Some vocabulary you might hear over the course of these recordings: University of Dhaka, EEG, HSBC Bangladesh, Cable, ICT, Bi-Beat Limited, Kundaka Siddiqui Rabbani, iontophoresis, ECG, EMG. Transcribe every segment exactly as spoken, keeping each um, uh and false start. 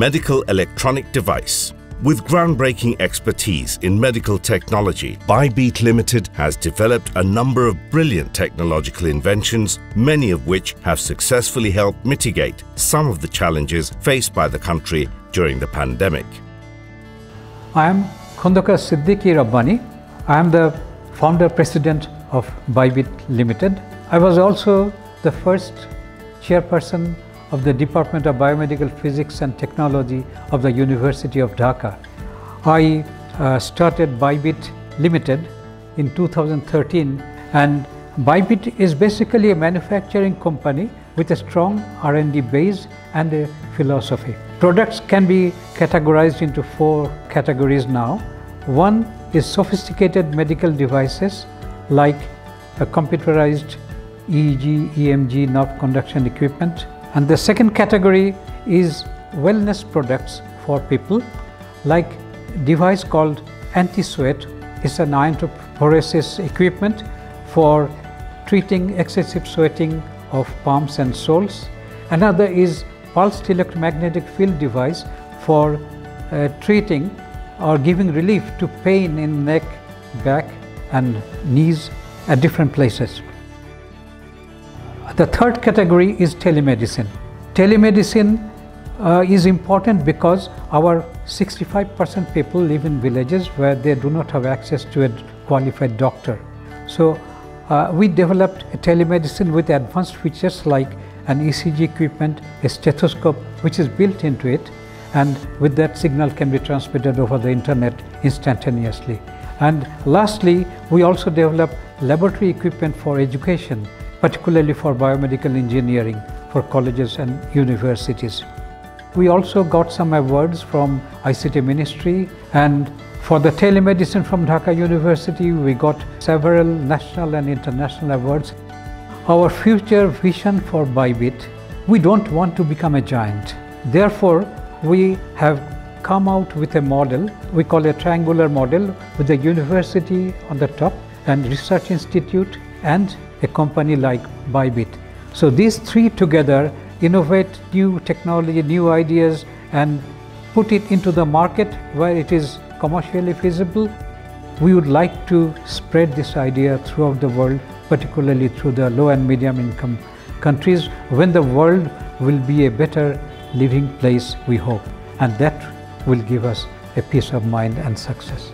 medical electronic device. With groundbreaking expertise in medical technology, Bi-Beat Limited has developed a number of brilliant technological inventions, many of which have successfully helped mitigate some of the challenges faced by the country during the pandemic. I am Kundaka Siddiqui Rabbani. I am the founder president of Bi-Beat Limited. I was also the first chairperson of the Department of Biomedical Physics and Technology of the University of Dhaka. I uh, started Bi-Beat Limited in two thousand thirteen, and Bi-Beat is basically a manufacturing company with a strong R and D base and a philosophy. Products can be categorized into four categories now. One is sophisticated medical devices like a computerized E E G, E M G nerve conduction equipment. And the second category is wellness products for people, like device called anti-sweat. It's an iontophoresis equipment for treating excessive sweating of palms and soles. Another is pulsed electromagnetic field device for uh, treating or giving relief to pain in neck, back and knees at different places. The third category is telemedicine. Telemedicine uh, is important because our sixty-five percent people live in villages where they do not have access to a qualified doctor. So uh, we developed a telemedicine with advanced features like an E C G equipment, a stethoscope which is built into it, and with that signal can be transmitted over the internet instantaneously. And lastly, we also developed laboratory equipment for education, particularly for biomedical engineering for colleges and universities. We also got some awards from I C T Ministry, and for the telemedicine from Dhaka University we got several national and international awards. Our future vision for Bi-Beat: we don't want to become a giant. Therefore, we have come out with a model, we call a triangular model, with the university on the top and research institute and a company like Bi-Beat. So these three together innovate new technology, new ideas, and put it into the market where it is commercially feasible. We would like to spread this idea throughout the world, particularly through the low and medium income countries, when the world will be a better living place, we hope. And that will give us a peace of mind and success.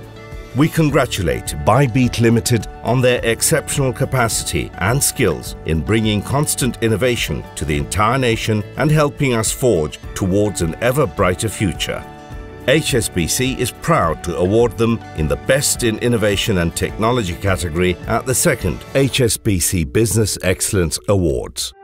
We congratulate Bi-Beat Limited on their exceptional capacity and skills in bringing constant innovation to the entire nation and helping us forge towards an ever brighter future. H S B C is proud to award them in the Best in Innovation and Technology category at the second H S B C Business Excellence Awards.